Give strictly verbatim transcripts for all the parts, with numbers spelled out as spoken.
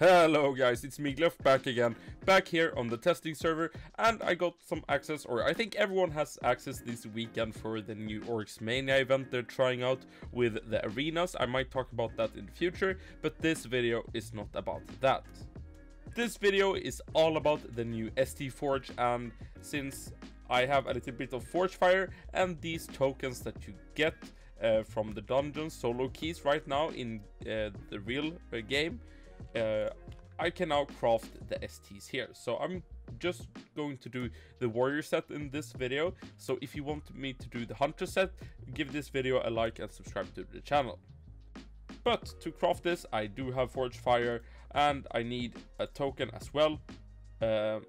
Hello guys, it's me Gleff back again, back here on the testing server, and I got some access, or I think everyone has access this weekend for the new Orcs Mania event they're trying out with the arenas. I might talk about that in the future, but this video is not about that. This video is all about the new S T Forge, and since I have a little bit of Forge Fire and these tokens that you get uh, from the dungeon solo keys right now in uh, the real uh, game, Uh, I can now craft the S Ts here. So I'm just going to do the warrior set in this video. So if you want me to do the hunter set, give this video a like and subscribe to the channel. But to craft this, I do have Forge Fire and I need a token as well. Uh,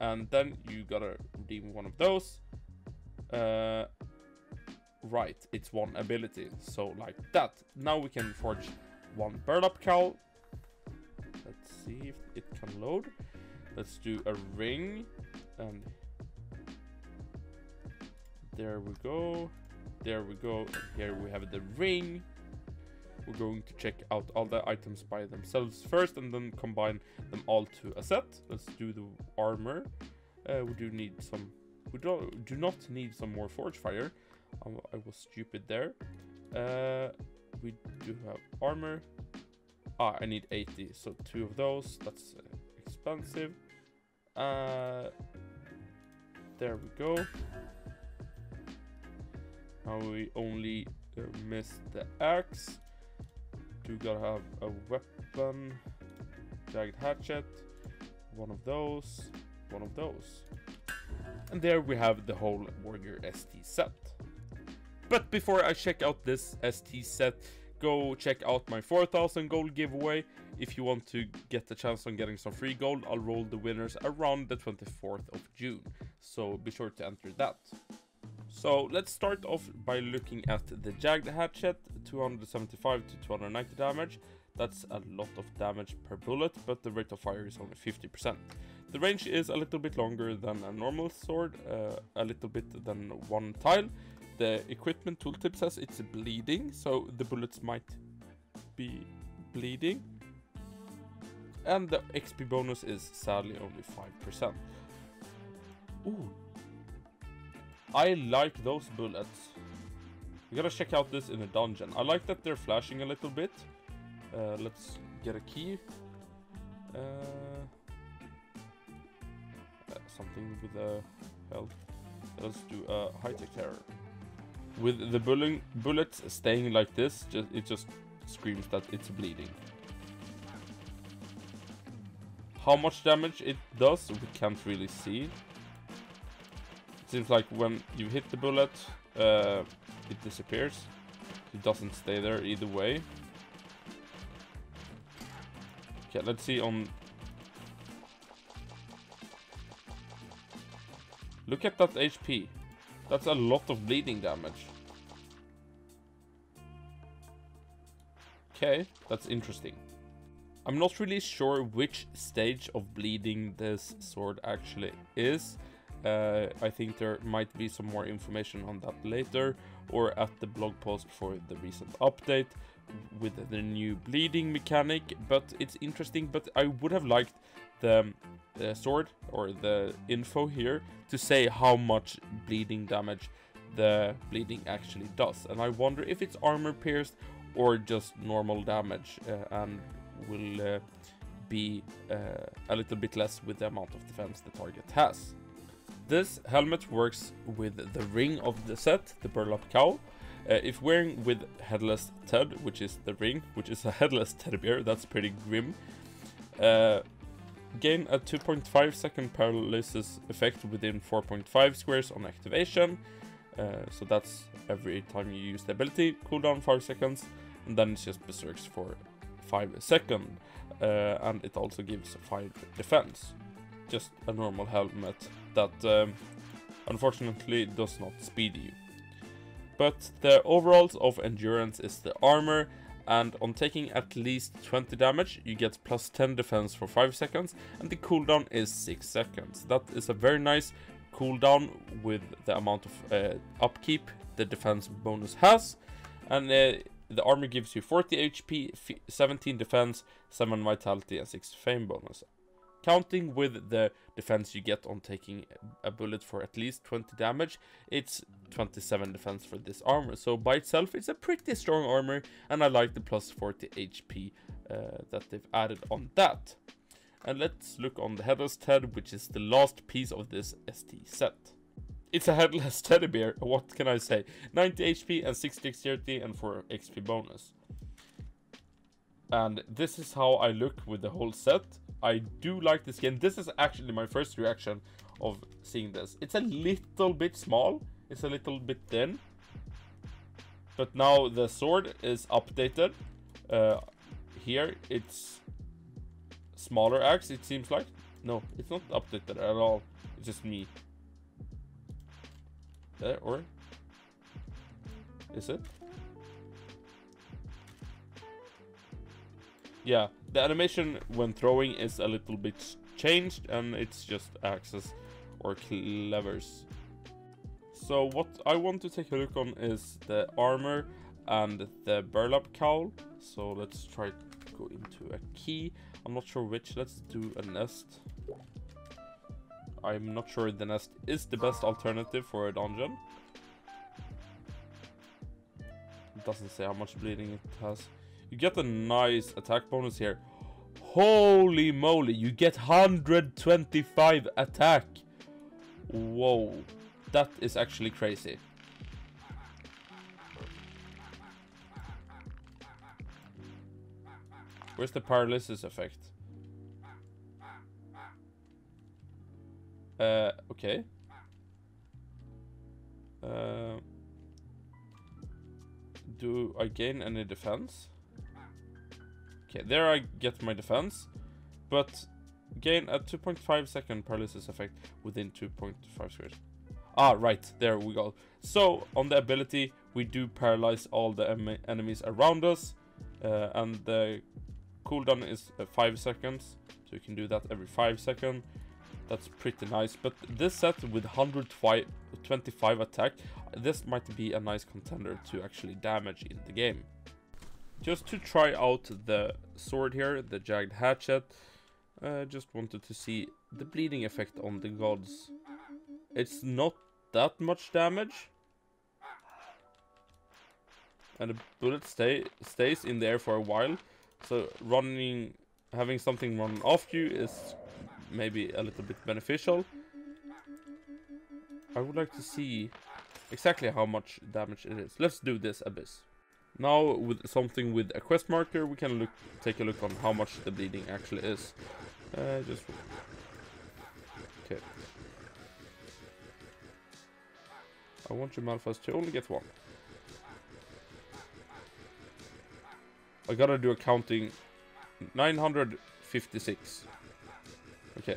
and then you gotta redeem one of those. Uh, right, it's one ability. So like that. Now we can forge one Burlap Cowl. Let's see if it can load. Let's do a ring, and there we go, there we go, and here we have the ring. We're going to check out all the items by themselves first and then combine them all to a set. Let's do the armor. Uh, we do need some, we don't, do not need some more Forge Fire. Um, I was stupid there. Uh, we do have armor. Ah, I need eighty, so two of those. That's uh, expensive. Uh, there we go. Now we only uh, missed the axe. Do gotta have a weapon. Jagged Hatchet. One of those. One of those. And there we have the whole warrior S T set. But before I check out this S T set, go check out my four thousand gold giveaway. If you want to get the chance on getting some free gold, I'll roll the winners around the twenty-fourth of June. So be sure to enter that. So let's start off by looking at the Jagged Hatchet, two seventy-five to two ninety damage. That's a lot of damage per bullet, but the rate of fire is only fifty percent. The range is a little bit longer than a normal sword, uh, a little bit than one tile. The equipment tooltip says it's bleeding, so the bullets might be bleeding. And the X P bonus is sadly only five percent. Ooh. I like those bullets. We gotta check out this in a dungeon. I like that they're flashing a little bit. Uh, let's get a key. Uh, uh, something with a health. Let's do a high-tech terror. With the bullet bullets staying like this, just, it just screams that it's bleeding. How much damage it does, we can't really see. It seems like when you hit the bullet, uh, it disappears. It doesn't stay there either way. Okay, let's see on... Look at that H P. That's a lot of bleeding damage. Okay, that's interesting. I'm not really sure which stage of bleeding this sword actually is. Uh, I think there might be some more information on that later, or at the blog post for the recent update with the new bleeding mechanic, but it's interesting. But I would have liked the The sword or the info here to say how much bleeding damage the bleeding actually does, and I wonder if it's armor pierced or just normal damage, uh, and will uh, be uh, a little bit less with the amount of defense the target has. This helmet works with the ring of the set, the Burlap Cowl. Uh, if wearing with Headless Ted, which is the ring, which is a headless teddy bear, that's pretty grim. Uh, Gain a two point five second paralysis effect within four point five squares on activation. Uh, so that's every time you use the ability. Cooldown five seconds. And then it's just berserks for five seconds. Uh, and it also gives five defense. Just a normal helmet that um, unfortunately does not speed you. But the Overalls of Endurance is the armor. And on taking at least twenty damage, you get plus ten defense for five seconds, and the cooldown is six seconds. That is a very nice cooldown with the amount of uh, upkeep the defense bonus has, and uh, The armor gives you forty H P, seventeen defense, seven vitality, and six fame bonus, counting with the defense you get on taking a bullet for at least twenty damage. It's twenty-seven defense for this armor, so by itself it's a pretty strong armor, and I like the plus forty H P uh, that they've added on that. And let's look on the Headless Ted, which is the last piece of this S T set. It's a headless teddy bear, what can I say? ninety H P and six dexterity and four X P bonus. And this is how I look with the whole set. I do like this skin. This is actually my first reaction of seeing this. It's a little bit small, it's a little bit thin, but now the sword is updated. Uh, here it's smaller axe, it seems like. No, it's not updated at all, it's just me. There, or is it? Yeah, the animation when throwing is a little bit changed, and it's just axes or clevers. So what I want to take a look on is the armor and the burlap cowl. So let's try to go into a key. I'm not sure which. Let's do a nest. I'm not sure the nest is the best alternative for a dungeon. It doesn't say how much bleeding it has. You get a nice attack bonus here. Holy moly, you get one hundred twenty-five attack. Whoa, that is actually crazy. Where's the paralysis effect? Uh, okay. Uh, do I gain any defense? Okay, there I get my defense, but gain a two point five second paralysis effect within two point five squares. Ah, right, there we go. So on the ability, we do paralyze all the em enemies around us, uh, and the cooldown is uh, five seconds, so you can do that every five seconds. That's pretty nice, but this set with one hundred twenty-five attack, this might be a nice contender to actually damage in the game. Just to try out the sword here, the Jagged Hatchet, I uh, just wanted to see the bleeding effect on the gods. It's not that much damage, and the bullet stay, stays in the air for a while, so running, having something run off you is maybe a little bit beneficial. I would like to see exactly how much damage it is. Let's do this abyss. Now with something with a quest marker, we can look, take a look on how much the bleeding actually is. Uh, just okay. I want your Malphas to only get one. I gotta do a counting. nine hundred fifty-six. Okay.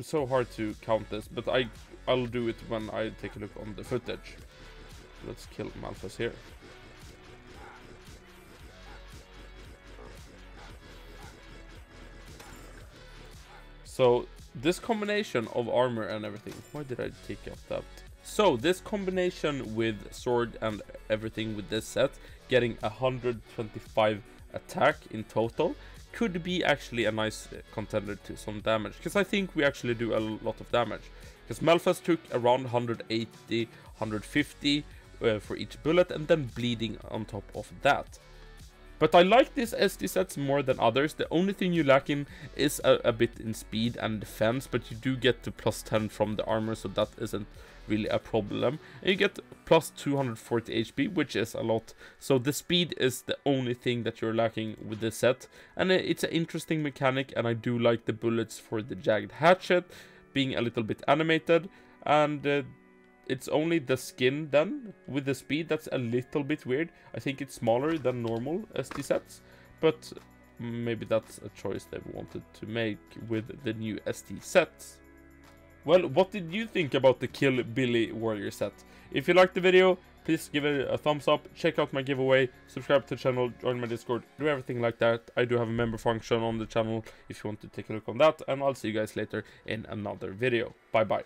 It's so hard to count this, but I, I'll do it when I take a look on the footage. Let's kill Malphas here. So this combination of armor and everything. Why did I take up that? So this combination with sword and everything with this set, getting one hundred twenty-five attack in total, could be actually a nice contender to some damage, because I think we actually do a lot of damage, because Malphas took around one hundred eighty, one hundred fifty uh, for each bullet, and then bleeding on top of that. But I like this S D sets more than others. The only thing you lack in is a, a bit in speed and defense, but you do get to plus ten from the armor, so that isn't really a problem. And you get plus two hundred forty H P, which is a lot. So the speed is the only thing that you're lacking with this set. And it's an interesting mechanic, and I do like the bullets for the Jagged Hatchet being a little bit animated. And uh, it's only the skin then with the speed that's a little bit weird. I think it's smaller than normal S D sets, but maybe that's a choice they wanted to make with the new S D sets. Well, what did you think about the Kill Billy Warrior set? If you liked the video, please give it a thumbs up, check out my giveaway, subscribe to the channel, join my Discord, do everything like that. I do have a member function on the channel if you want to take a look on that, and I'll see you guys later in another video. Bye bye.